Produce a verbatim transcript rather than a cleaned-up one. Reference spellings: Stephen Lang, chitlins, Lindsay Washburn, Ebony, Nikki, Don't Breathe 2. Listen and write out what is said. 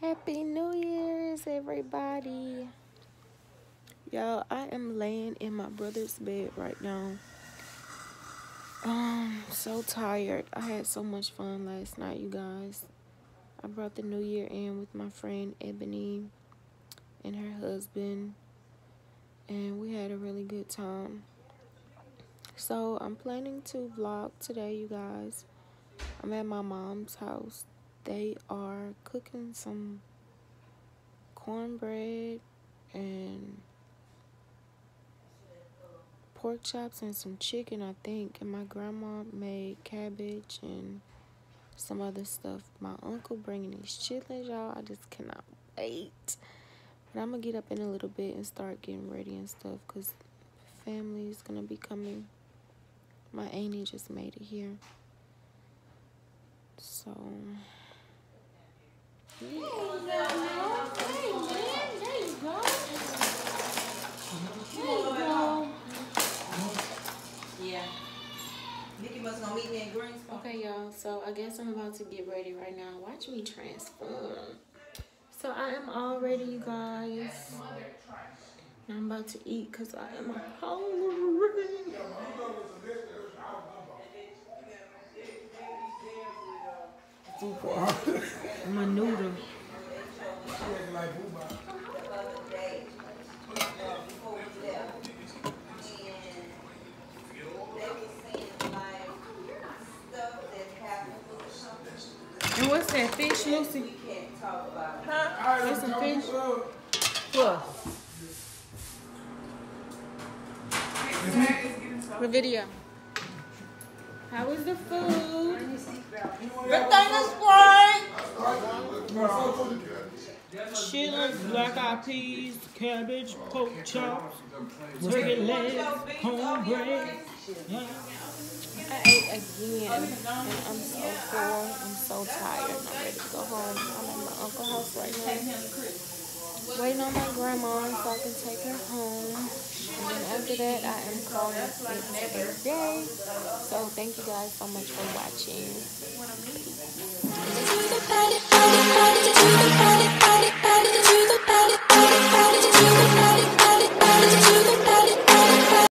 Happy New Year's, everybody. Y'all, I am laying in my brother's bed right now. Um, so tired. I had so much fun last night, you guys. I brought the New Year in with my friend Ebony and her husband, and we had a really good time. So I'm planning to vlog today, you guys. I'm at my mom's house. They are cooking some cornbread and pork chops and some chicken, I think. And my grandma made cabbage and some other stuff. My uncle bringing these chitlins, y'all. I just cannot wait. But I'm going to get up in a little bit and start getting ready and stuff, because family is going to be coming. My auntie just made it here. So... there you go. There you go. There you go. Yeah. Nikki must gonna meet me in Greensboro. Okay, y'all. So I guess I'm about to get ready right now. Watch me transform. So I am all ready, you guys. And I'm about to eat because I am hungry. My noodle. And what's that fish, Lucy? We can't talk about it. Huh? That's some fish. What? The video. How was the food? Everything is great. Chitlins, black eyed peas, cabbage, pork chops, turkey legs, cornbread. Yeah. I ate again, and I'm so sore. I'm so tired. I'm ready to go home. I'm at my uncle's house right now, waiting on my grandma so I can take her home. And then after that, I am calling it a day. So thank you guys so much for watching.